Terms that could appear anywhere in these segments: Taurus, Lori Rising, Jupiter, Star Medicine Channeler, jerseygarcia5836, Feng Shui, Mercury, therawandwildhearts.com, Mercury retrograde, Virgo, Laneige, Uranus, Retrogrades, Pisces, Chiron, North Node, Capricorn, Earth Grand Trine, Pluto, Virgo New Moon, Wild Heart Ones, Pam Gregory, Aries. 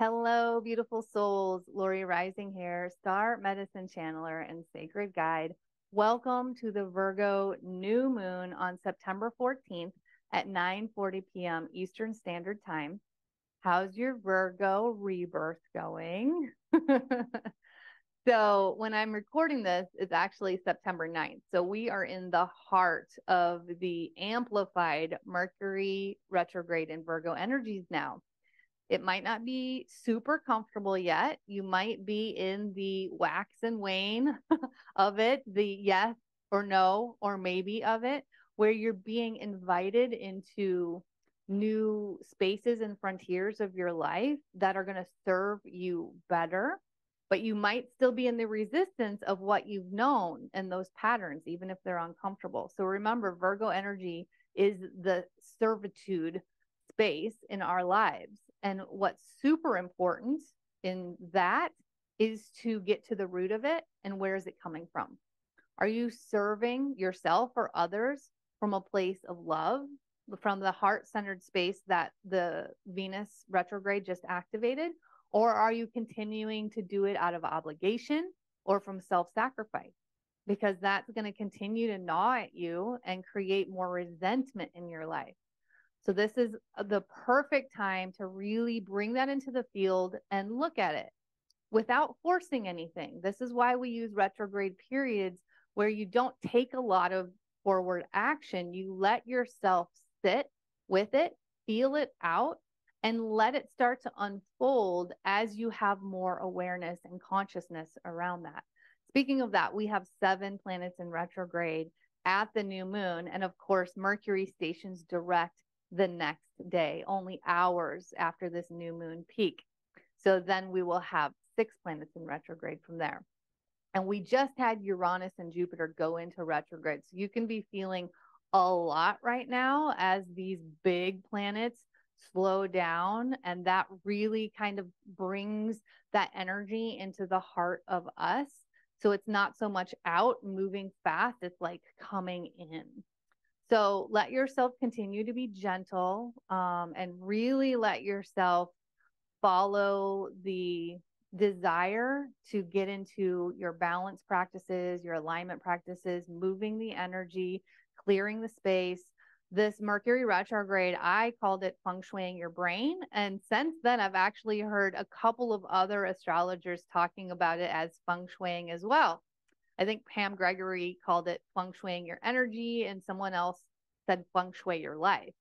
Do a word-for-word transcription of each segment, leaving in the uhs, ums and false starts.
Hello, beautiful souls. Lori Rising here, Star Medicine Channeler and Sacred Guide. Welcome to the Virgo New Moon on September fourteenth at nine forty p m Eastern Standard Time. How's your Virgo rebirth going? So when I'm recording this, it's actually September ninth. So we are in the heart of the amplified Mercury retrograde and Virgo energies now. It might not be super comfortable yet. You might be in the wax and wane of it, the yes or no or maybe of it, where you're being invited into new spaces and frontiers of your life that are going to serve you better. But you might still be in the resistance of what you've known and those patterns, even if they're uncomfortable. So remember, Virgo energy is the servitude space in our lives. And what's super important in that is to get to the root of it and where is it coming from? Are you serving yourself or others from a place of love, from the heart-centered space that the Venus retrograde just activated? Or are you continuing to do it out of obligation or from self-sacrifice? Because that's going to continue to gnaw at you and create more resentment in your life. So this is the perfect time to really bring that into the field and look at it without forcing anything. This is why we use retrograde periods where you don't take a lot of forward action. You let yourself sit with it, feel it out, and let it start to unfold as you have more awareness and consciousness around that. Speaking of that, we have seven planets in retrograde at the new moon. And of course, Mercury stations direct the next day, only hours after this new moon peak. So then we will have six planets in retrograde from there. And we just had Uranus and Jupiter go into retrograde. So you can be feeling a lot right now as these big planets slow down. And that really kind of brings that energy into the heart of us. So it's not so much out moving fast. It's like coming in. So let yourself continue to be gentle um, and really let yourself follow the desire to get into your balance practices, your alignment practices, moving the energy, clearing the space. This Mercury retrograde, I called it feng shuiing your brain. And since then, I've actually heard a couple of other astrologers talking about it as feng shuiing as well. I think Pam Gregory called it feng shuiing your energy, and someone else said feng shui your life.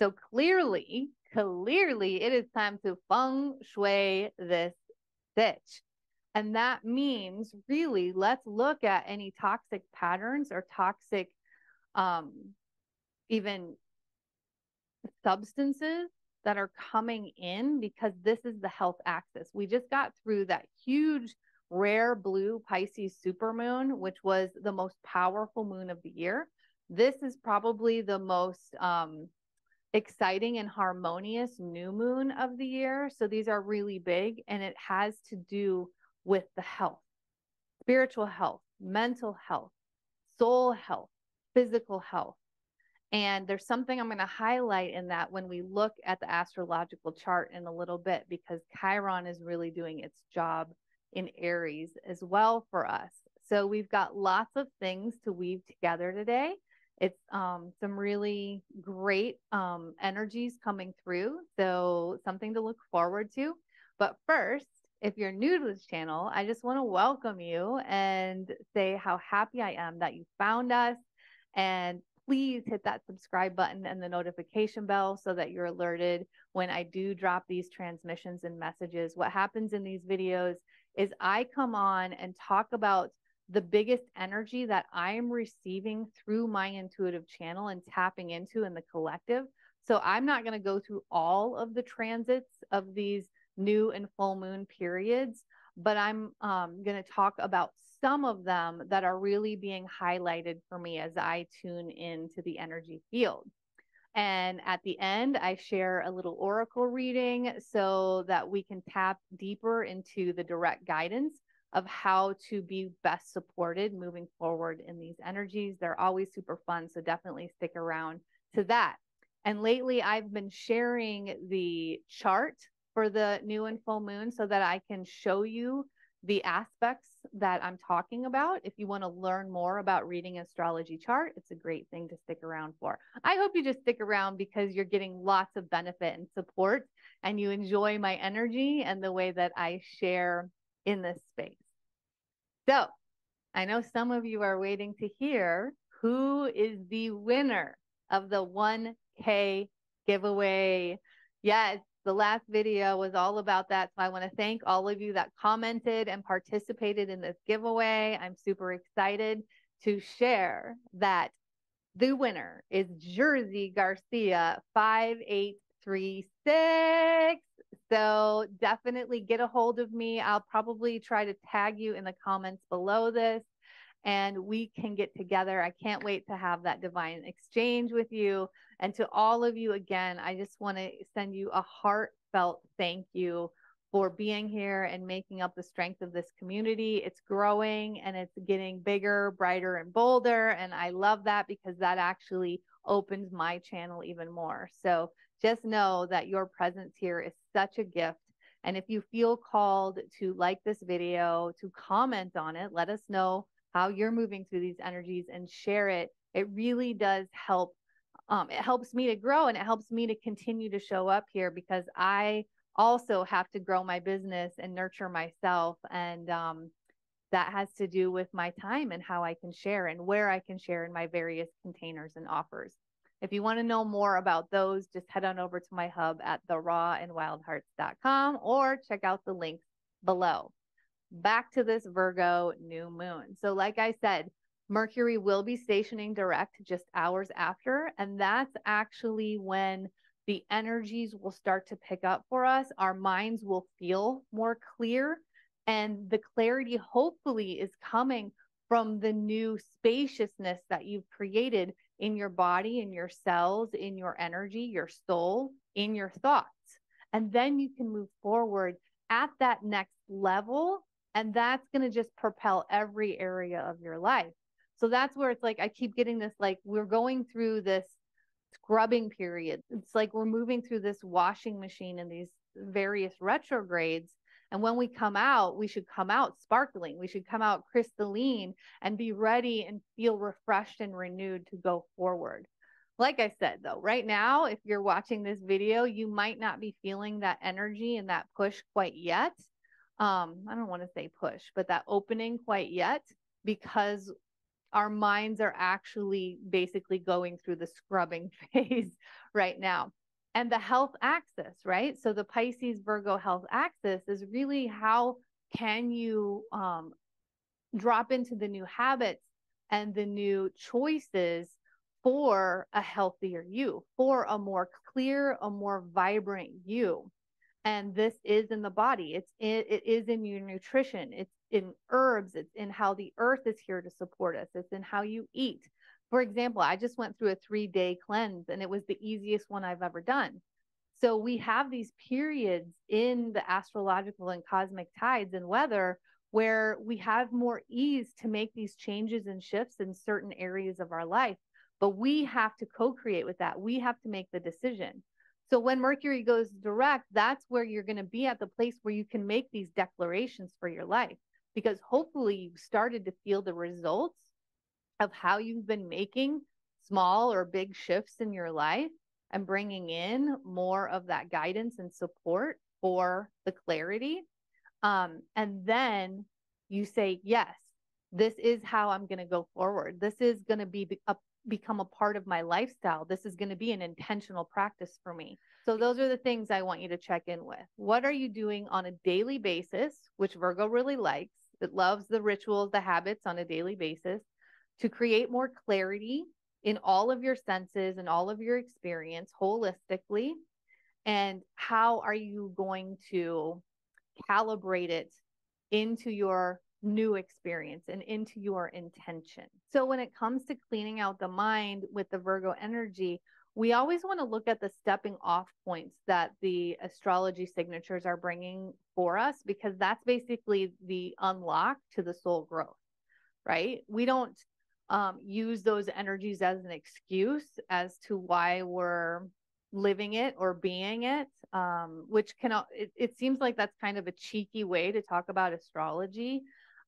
So clearly, clearly it is time to feng shui this bitch. And that means really let's look at any toxic patterns or toxic um, even substances that are coming in, because this is the health axis. We just got through that huge rare blue Pisces supermoon, which was the most powerful moon of the year. This is probably the most um, exciting and harmonious new moon of the year. So these are really big, and it has to do with the health, spiritual health, mental health, soul health, physical health. And there's something I'm going to highlight in that when we look at the astrological chart in a little bit, because Chiron is really doing its job in Aries as well for us. So we've got lots of things to weave together today. It's um, some really great um, energies coming through. So something to look forward to. But first, if you're new to this channel, I just want to welcome you and say how happy I am that you found us. And please hit that subscribe button and the notification bell so that you're alerted when I do drop these transmissions and messages. What happens in these videos is I come on and talk about the biggest energy that I'm receiving through my intuitive channel and tapping into in the collective. So I'm not going to go through all of the transits of these new and full moon periods, but I'm um, going to talk about some of them that are really being highlighted for me as I tune into the energy field. And at the end, I share a little oracle reading so that we can tap deeper into the direct guidance of how to be best supported moving forward in these energies. They're always super fun, so definitely stick around to that. And lately, I've been sharing the chart for the new and full moon so that I can show you the aspects that I'm talking about. If you want to learn more about reading astrology chart, it's a great thing to stick around for. I hope you just stick around because you're getting lots of benefit and support, and you enjoy my energy and the way that I share in this space. So I know some of you are waiting to hear who is the winner of the one K giveaway. Yes. The last video was all about that. So I want to thank all of you that commented and participated in this giveaway. I'm super excited to share that the winner is Jersey Garcia five eight three six. So definitely get a hold of me. I'll probably try to tag you in the comments below this, and we can get together. I can't wait to have that divine exchange with you. And to all of you, again, I just want to send you a heartfelt thank you for being here and making up the strength of this community. It's growing and it's getting bigger, brighter, and bolder. And I love that because that actually opens my channel even more. So just know that your presence here is such a gift. And if you feel called to like this video, to comment on it, let us know how you're moving through these energies and share it. It really does help. Um, it helps me to grow, and it helps me to continue to show up here because I also have to grow my business and nurture myself. And um, that has to do with my time and how I can share and where I can share in my various containers and offers. If you want to know more about those, just head on over to my hub at the raw and wild hearts dot com or check out the links below. Back to this Virgo new moon. So like I said, Mercury will be stationing direct just hours after, and that's actually when the energies will start to pick up for us. Our minds will feel more clear, and the clarity hopefully is coming from the new spaciousness that you've created in your body, in your cells, in your energy, your soul, in your thoughts. And then you can move forward at that next level. And that's going to just propel every area of your life. So that's where it's like, I keep getting this, like we're going through this scrubbing period. It's like we're moving through this washing machine and these various retrogrades. And when we come out, we should come out sparkling. We should come out crystalline and be ready and feel refreshed and renewed to go forward. Like I said, though, right now, if you're watching this video, you might not be feeling that energy and that push quite yet. Um, I don't want to say push, but that opening quite yet, because our minds are actually basically going through the scrubbing phase right now. And the health axis, right? So the Pisces Virgo health axis is really how can you um, drop into the new habits and the new choices for a healthier you, for a more clear, a more vibrant you. And this is in the body. It's in, it is in your nutrition. It's in herbs. It's in how the earth is here to support us. It's in how you eat. For example, I just went through a three-day cleanse, and it was the easiest one I've ever done. So we have these periods in the astrological and cosmic tides and weather where we have more ease to make these changes and shifts in certain areas of our life. But we have to co-create with that. We have to make the decision. So when Mercury goes direct, that's where you're going to be at the place where you can make these declarations for your life, because hopefully you've started to feel the results of how you've been making small or big shifts in your life and bringing in more of that guidance and support for the clarity. Um, and then you say, yes, this is how I'm going to go forward. This is going to be a become a part of my lifestyle. This is going to be an intentional practice for me. So those are the things I want you to check in with. What are you doing on a daily basis, which Virgo really likes? It loves the rituals, the habits on a daily basis to create more clarity in all of your senses and all of your experience holistically. And how are you going to calibrate it into your new experience and into your intention? So when it comes to cleaning out the mind with the Virgo energy, we always want to look at the stepping off points that the astrology signatures are bringing for us, because that's basically the unlock to the soul growth, right? We don't um, use those energies as an excuse as to why we're living it or being it, um, which can, it, it seems like that's kind of a cheeky way to talk about astrology.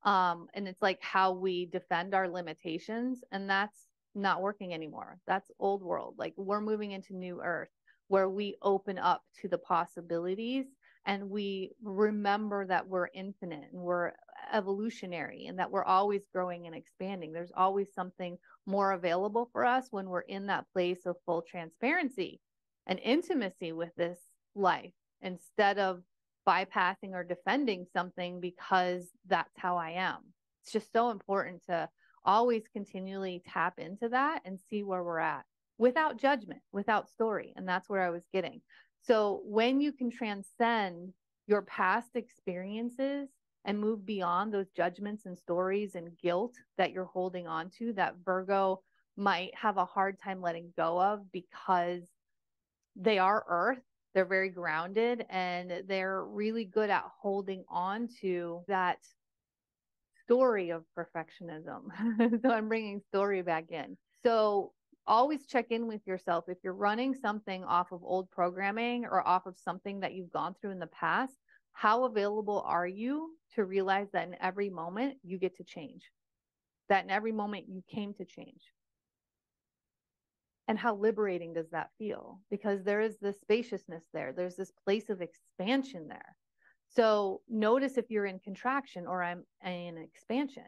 Um, and it's like how we defend our limitations, and that's not working anymore. That's old world. Like, we're moving into new earth where we open up to the possibilities and we remember that we're infinite and we're evolutionary and that we're always growing and expanding. There's always something more available for us when we're in that place of full transparency and intimacy with this life, instead of bypassing or defending something because that's how I am. It's just so important to always continually tap into that and see where we're at without judgment, without story. And that's where I was getting. So when you can transcend your past experiences and move beyond those judgments and stories and guilt that you're holding on to, that Virgo might have a hard time letting go of, because they are earth, they're very grounded, and they're really good at holding on to that story of perfectionism. So I'm bringing story back in. So always check in with yourself. If you're running something off of old programming or off of something that you've gone through in the past, how available are you to realize that in every moment you get to change, that in every moment you came to change? And how liberating does that feel? Because there is this spaciousness there. There's this place of expansion there. So notice if you're in contraction or I'm in expansion.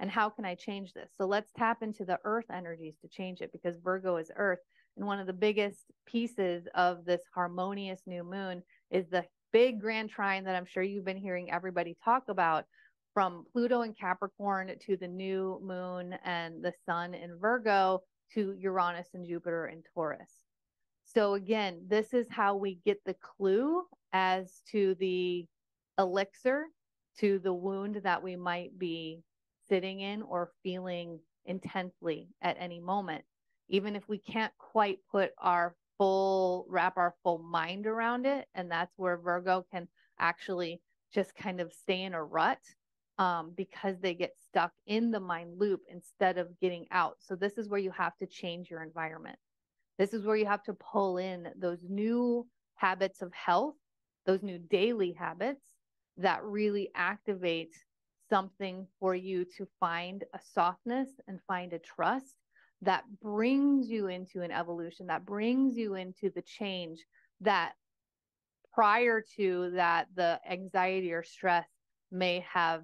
And how can I change this? So let's tap into the earth energies to change it, because Virgo is earth. And one of the biggest pieces of this harmonious new moon is the big grand trine that I'm sure you've been hearing everybody talk about, from Pluto and Capricorn to the new moon and the sun in Virgo to Uranus and Jupiter in Taurus. So again, this is how we get the clue as to the elixir, to the wound that we might be sitting in or feeling intensely at any moment. Even if we can't quite put our full, wrap our full mind around it. And that's where Virgo can actually just kind of stay in a rut, um, because they get stuck in the mind loop instead of getting out. So this is where you have to change your environment. This is where you have to pull in those new habits of health, those new daily habits that really activate something for you to find a softness and find a trust that brings you into an evolution, that brings you into the change that prior to that, the anxiety or stress may have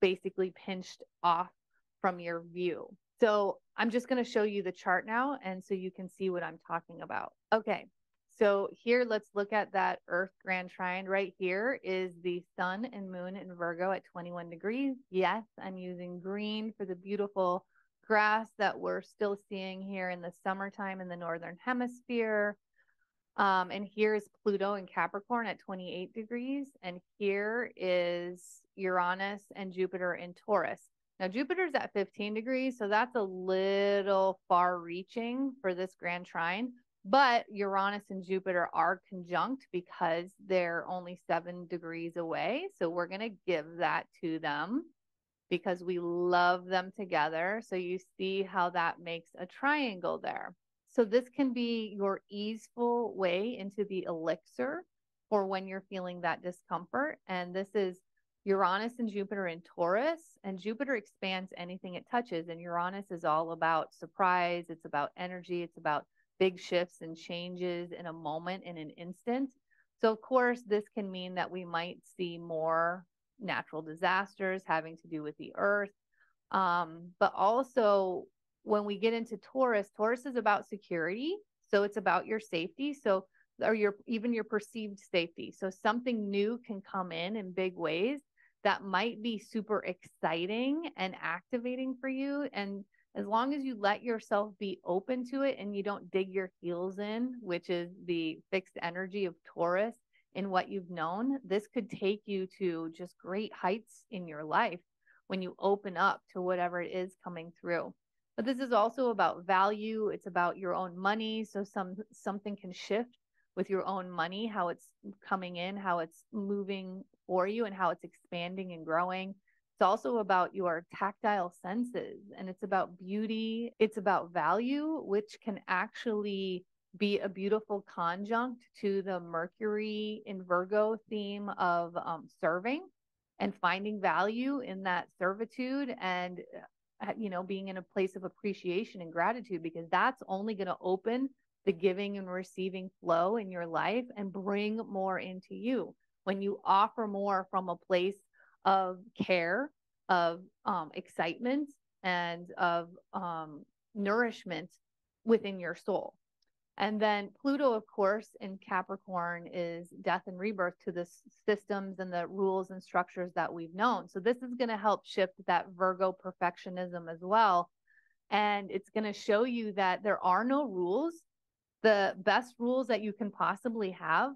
basically pinched off from your view. So I'm just going to show you the chart now, and so you can see what I'm talking about. Okay. So here, let's look at that Earth Grand Trine. Right here is the sun and moon in Virgo at twenty-one degrees. Yes, I'm using green for the beautiful grass that we're still seeing here in the summertime in the Northern Hemisphere. Um, and here is Pluto and Capricorn at twenty-eight degrees. And here is Uranus and Jupiter in Taurus. Now, Jupiter's at fifteen degrees, so that's a little far-reaching for this Grand Trine. But Uranus and Jupiter are conjunct because they're only seven degrees away. So we're going to give that to them because we love them together. So you see how that makes a triangle there. So this can be your easeful way into the elixir for when you're feeling that discomfort. And this is Uranus and Jupiter in Taurus, and Jupiter expands anything it touches. And Uranus is all about surprise. It's about energy. It's about big shifts and changes in a moment, in an instant. So of course, this can mean that we might see more natural disasters having to do with the earth. Um, but also when we get into Taurus, Taurus is about security. So it's about your safety. So, or your, even your perceived safety. So something new can come in in big ways that might be super exciting and activating for you. And as long as you let yourself be open to it and you don't dig your heels in, which is the fixed energy of Taurus in what you've known, this could take you to just great heights in your life when you open up to whatever it is coming through. But this is also about value. It's about your own money. So some something can shift with your own money, how it's coming in, how it's moving for you, and how it's expanding and growing. It's also about your tactile senses, and it's about beauty. It's about value, which can actually be a beautiful conjunct to the Mercury in Virgo theme of um, serving and finding value in that servitude, and, you know, being in a place of appreciation and gratitude, because that's only going to open the giving and receiving flow in your life and bring more into you. When you offer more from a place of care, of um, excitement, and of um, nourishment within your soul. And then Pluto, of course, in Capricorn is death and rebirth to the systems and the rules and structures that we've known. So this is going to help shift that Virgo perfectionism as well. And it's going to show you that there are no rules. The best rules that you can possibly have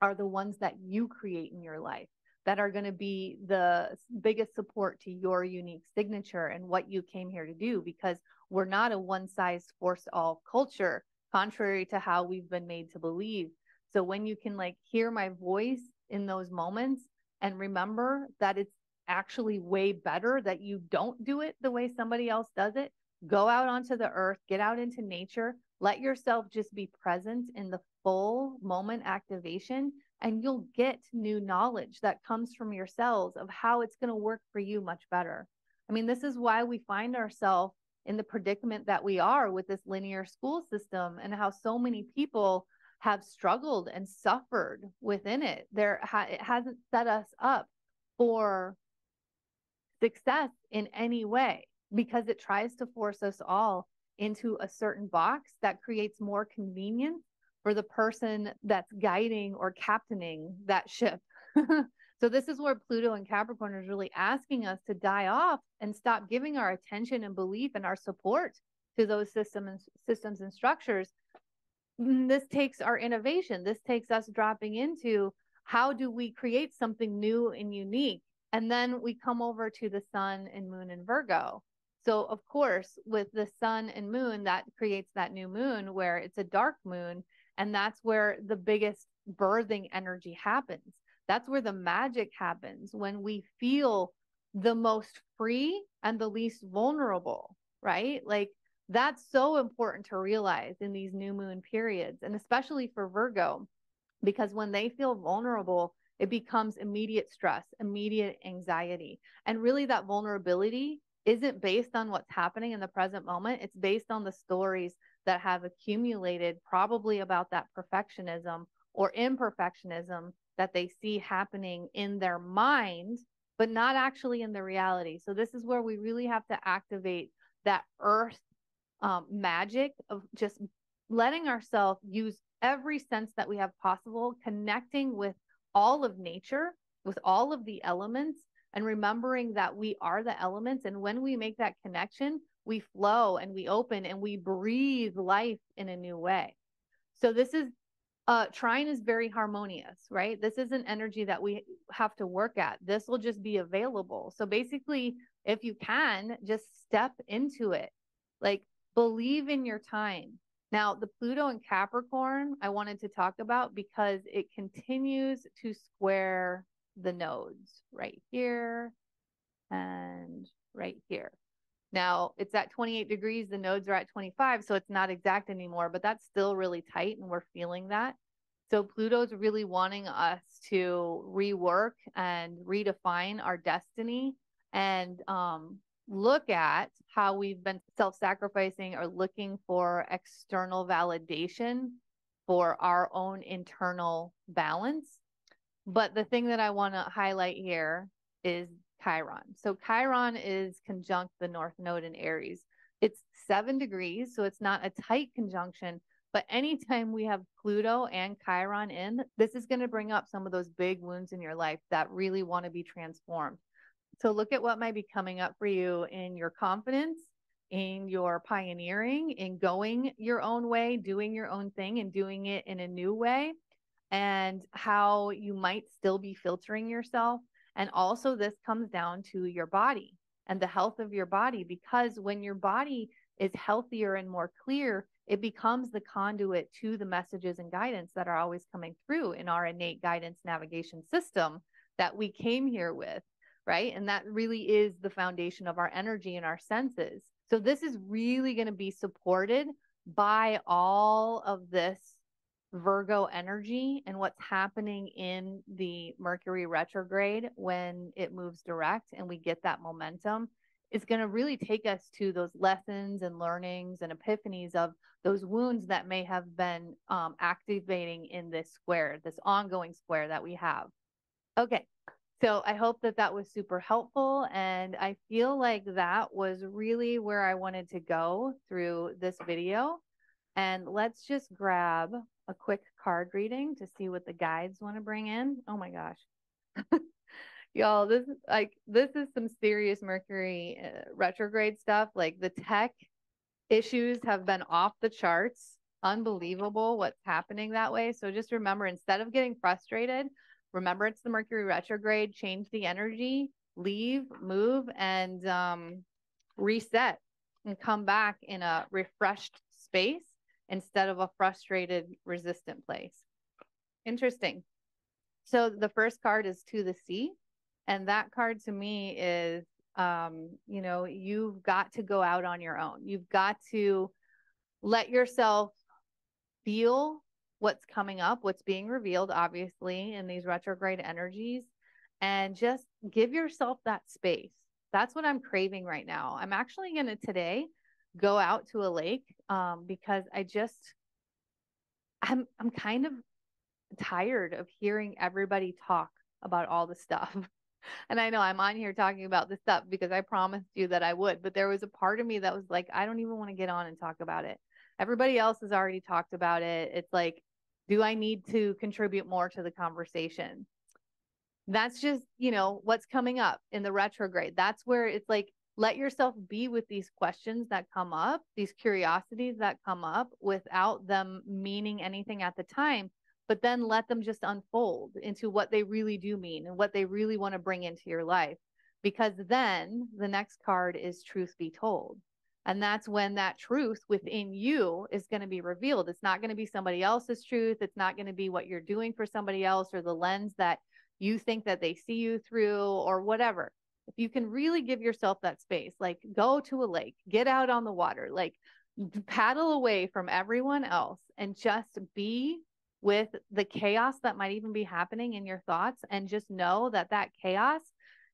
are the ones that you create in your life, that are going to be the biggest support to your unique signature and what you came here to do, because we're not a one-size-fits-all culture, contrary to how we've been made to believe. So when you can like hear my voice in those moments and remember that it's actually way better that you don't do it the way somebody else does it, go out onto the earth, get out into nature, let yourself just be present in the full moment activation, and you'll get new knowledge that comes from your cells of how it's going to work for you much better. I mean, this is why we find ourselves in the predicament that we are with this linear school system, and how so many people have struggled and suffered within it. There, it hasn't set us up for success in any way, because it tries to force us all into a certain box that creates more convenience for the person that's guiding or captaining that ship. So this is where Pluto and Capricorn is really asking us to die off and stop giving our attention and belief and our support to those system and, systems and structures. This takes our innovation. This takes us dropping into how do we create something new and unique? And then we come over to the sun and moon in Virgo. So of course, with the sun and moon, that creates that new moon where it's a dark moon. And that's where the biggest birthing energy happens. That's where the magic happens, when we feel the most free and the least vulnerable, right? Like, that's so important to realize in these new moon periods, and especially for Virgo, because when they feel vulnerable, it becomes immediate stress, immediate anxiety. And really that vulnerability isn't based on what's happening in the present moment. It's based on the stories that have accumulated, probably about that perfectionism or imperfectionism that they see happening in their mind, but not actually in the reality. So this is where we really have to activate that earth um, magic of just letting ourselves use every sense that we have possible, connecting with all of nature, with all of the elements, and remembering that we are the elements. And when we make that connection, we flow and we open and we breathe life in a new way. So this is Uh, trine is very harmonious, right? This is an energy that we have to work at. This will just be available. So basically, if you can, just step into it. Like, believe in your time. Now, the Pluto and Capricorn, I wanted to talk about because it continues to square the nodes right here and right here. Now it's at twenty-eight degrees, the nodes are at twenty-five, so it's not exact anymore, but that's still really tight and we're feeling that. So Pluto's really wanting us to rework and redefine our destiny and um, look at how we've been self-sacrificing or looking for external validation for our own internal balance. But the thing that I want to highlight here is Chiron. So Chiron is conjunct the North Node in Aries. It's seven degrees, so it's not a tight conjunction, but anytime we have Pluto and Chiron in, this is going to bring up some of those big wounds in your life that really want to be transformed. So look at what might be coming up for you in your confidence, in your pioneering, in going your own way, doing your own thing and doing it in a new way, and how you might still be filtering yourself. And also this comes down to your body and the health of your body, because when your body is healthier and more clear, it becomes the conduit to the messages and guidance that are always coming through in our innate guidance navigation system that we came here with, right? And that really is the foundation of our energy and our senses. So this is really going to be supported by all of this Virgo energy and what's happening in the Mercury retrograde when it moves direct and we get that momentum, is going to really take us to those lessons and learnings and epiphanies of those wounds that may have been um, activating in this square, this ongoing square that we have. Okay. So I hope that that was super helpful. And I feel like that was really where I wanted to go through this video. And let's just grab a quick card reading to see what the guides want to bring in. Oh my gosh. Y'all, this is like, this is some serious Mercury uh, retrograde stuff. Like the tech issues have been off the charts. Unbelievable what's happening that way. So just remember, instead of getting frustrated, remember it's the Mercury retrograde, change the energy, leave, move, and um, reset and come back in a refreshed space instead of a frustrated, resistant place. Interesting. So the first card is To the Sea. And that card to me is, um, you know, you've got to go out on your own. You've got to let yourself feel what's coming up, what's being revealed, obviously, in these retrograde energies, and just give yourself that space. That's what I'm craving right now. I'm actually going to today go out to a lake um, because I just, I'm, I'm kind of tired of hearing everybody talk about all the stuff. And I know I'm on here talking about this stuff because I promised you that I would, but there was a part of me that was like, I don't even want to get on and talk about it. Everybody else has already talked about it. It's like, do I need to contribute more to the conversation? That's just, you know, what's coming up in the retrograde. That's where it's like, let yourself be with these questions that come up, these curiosities that come up without them meaning anything at the time. But then let them just unfold into what they really do mean and what they really want to bring into your life. Because then the next card is Truth Be Told. And that's when that truth within you is going to be revealed. It's not going to be somebody else's truth. It's not going to be what you're doing for somebody else or the lens that you think that they see you through or whatever. If you can really give yourself that space, like go to a lake, get out on the water, like paddle away from everyone else and just be with the chaos that might even be happening in your thoughts. And just know that that chaos,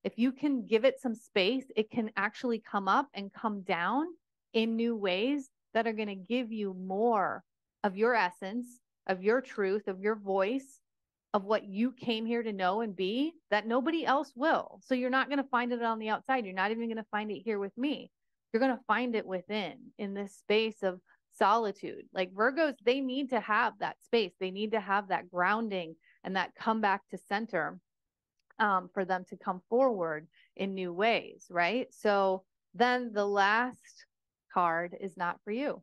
if you can give it some space, it can actually come up and come down in new ways that are going to give you more of your essence, of your truth, of your voice, of what you came here to know and be that nobody else will. So you're not going to find it on the outside. You're not even going to find it here with me. You're going to find it within, in this space of solitude. Like Virgos, they need to have that space. They need to have that grounding and that come back to center um, for them to come forward in new ways, right? So then the last card is Not For You.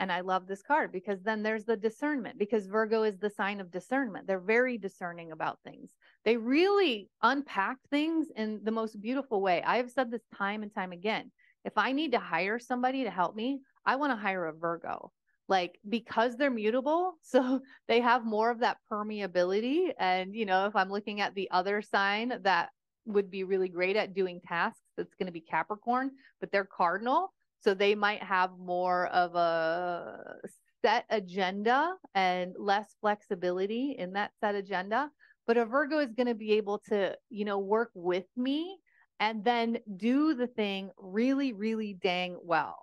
And I love this card because then there's the discernment, because Virgo is the sign of discernment. They're very discerning about things. They really unpack things in the most beautiful way. I have said this time and time again. If I need to hire somebody to help me, I want to hire a Virgo, like, because they're mutable. So they have more of that permeability. And, you know, if I'm looking at the other sign that would be really great at doing tasks, that's going to be Capricorn, but they're cardinal. So they might have more of a set agenda and less flexibility in that set agenda. But a Virgo is going to be able to, you know, work with me and then do the thing really, really dang well.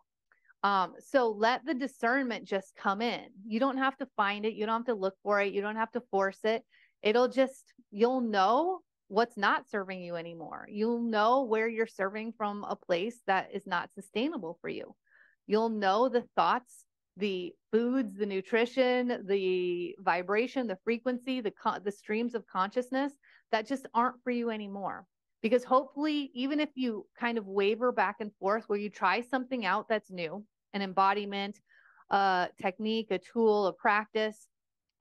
Um, so let the discernment just come in. You don't have to find it. You don't have to look for it. You don't have to force it. It'll just, you'll know what's not serving you anymore. You'll know where you're serving from a place that is not sustainable for you. You'll know the thoughts, the foods, the nutrition, the vibration, the frequency, the, the streams of consciousness that just aren't for you anymore. Because hopefully, even if you kind of waver back and forth where you try something out that's new, an embodiment, a technique, a tool, a practice,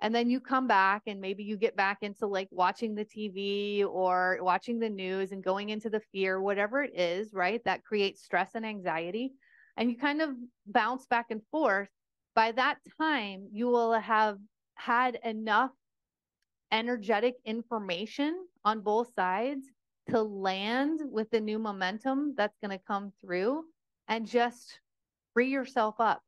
and then you come back and maybe you get back into like watching the T V or watching the news and going into the fear, whatever it is, right? That creates stress and anxiety. And you kind of bounce back and forth. By that time, you will have had enough energetic information on both sides to land with the new momentum that's going to come through and just free yourself up.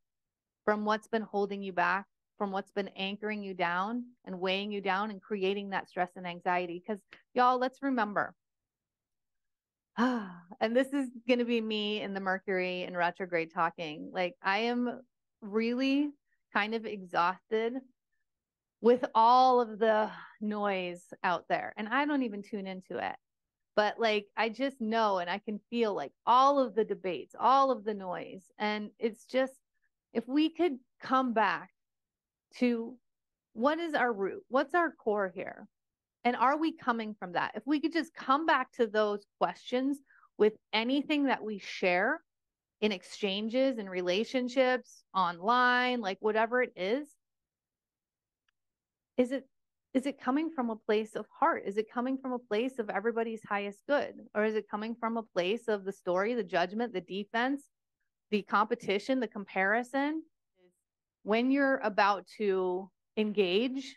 from what's been holding you back, from what's been anchoring you down and weighing you down and creating that stress and anxiety. Because y'all, let's remember, and this is going to be me in the Mercury and retrograde talking, like I am really kind of exhausted with all of the noise out there. And I don't even tune into it. But like, I just know, and I can feel like all of the debates, all of the noise. And it's just, if we could come back to what is our root? What's our core here? And are we coming from that? If we could just come back to those questions with anything that we share in exchanges, in relationships, online, like whatever it is, is it, is it coming from a place of heart? Is it coming from a place of everybody's highest good? Or is it coming from a place of the story, the judgment, the defense, the competition, the comparison? When you're about to engage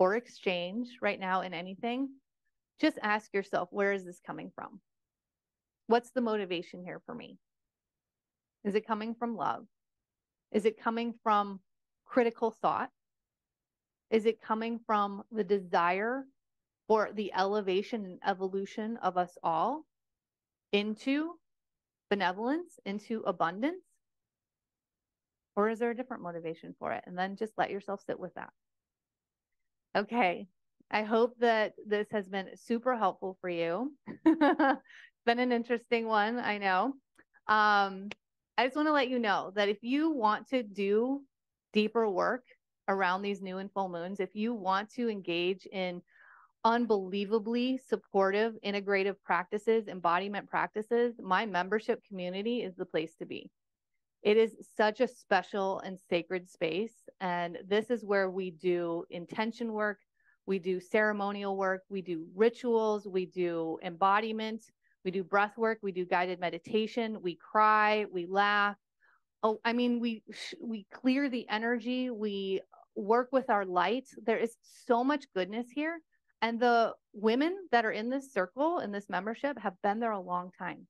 or exchange right now in anything, just ask yourself, where is this coming from? What's the motivation here for me? Is it coming from love? Is it coming from critical thought? Is it coming from the desire for the elevation and evolution of us all into benevolence, into abundance? Or is there a different motivation for it? And then just let yourself sit with that. Okay. I hope that this has been super helpful for you. It's been an interesting one, I know. Um, I just want to let you know that if you want to do deeper work around these new and full moons, if you want to engage in unbelievably supportive, integrative practices, embodiment practices, my membership community is the place to be. It is such a special and sacred space. And this is where we do intention work. We do ceremonial work. We do rituals. We do embodiment. We do breath work. We do guided meditation. We cry. We laugh. Oh, I mean, we, we clear the energy. We work with our light. There is so much goodness here. And the women that are in this circle, in this membership, have been there a long time.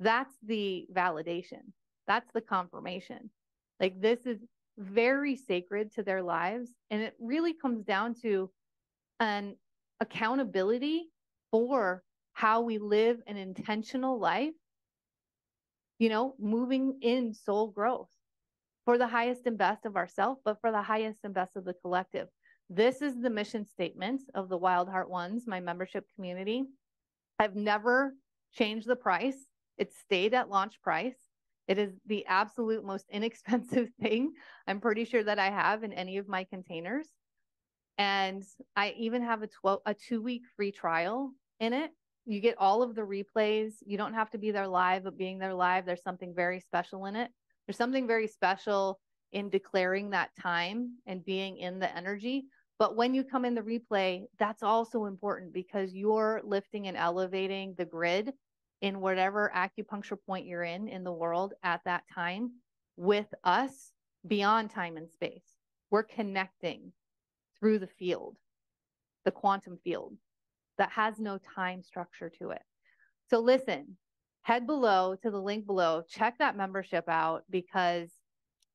That's the validation. That's the confirmation. Like, this is very sacred to their lives. And it really comes down to an accountability for how we live an intentional life, you know, moving in soul growth for the highest and best of ourselves, but for the highest and best of the collective. This is the mission statement of the Wild Heart Ones, my membership community. I've never changed the price. It stayed at launch price. It is the absolute most inexpensive thing I'm pretty sure that I have in any of my containers. And I even have a, a two-week free trial in it. You get all of the replays. You don't have to be there live, but being there live, there's something very special in it. There's something very special in declaring that time and being in the energy. But when you come in the replay, that's also important because you're lifting and elevating the grid in whatever acupuncture point you're in, in the world at that time with us beyond time and space. We're connecting through the field, the quantum field that has no time structure to it. So listen, head below to the link below, check that membership out because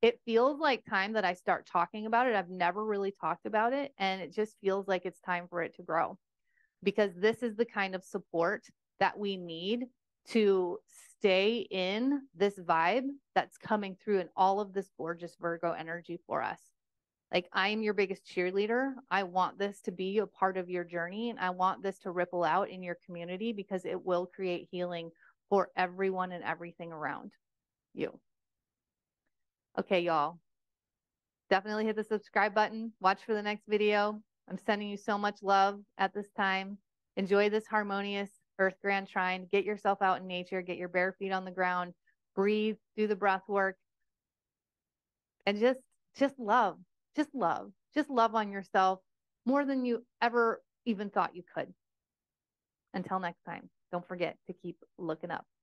it feels like time that I start talking about it. I've never really talked about it. And it just feels like it's time for it to grow because this is the kind of support that we need to stay in this vibe that's coming through in all of this gorgeous Virgo energy for us. Like, I am your biggest cheerleader. I want this to be a part of your journey, and I want this to ripple out in your community because it will create healing for everyone and everything around you. Okay, y'all. Definitely hit the subscribe button. Watch for the next video. I'm sending you so much love at this time. Enjoy this harmonious Earth Grand Trine. Get yourself out in nature. Get your bare feet on the ground. Breathe. Do the breath work. And just, just love. Just love. Just love on yourself more than you ever even thought you could. Until next time, don't forget to keep looking up.